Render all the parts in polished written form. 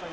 Thank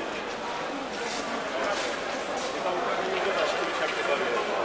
you so much.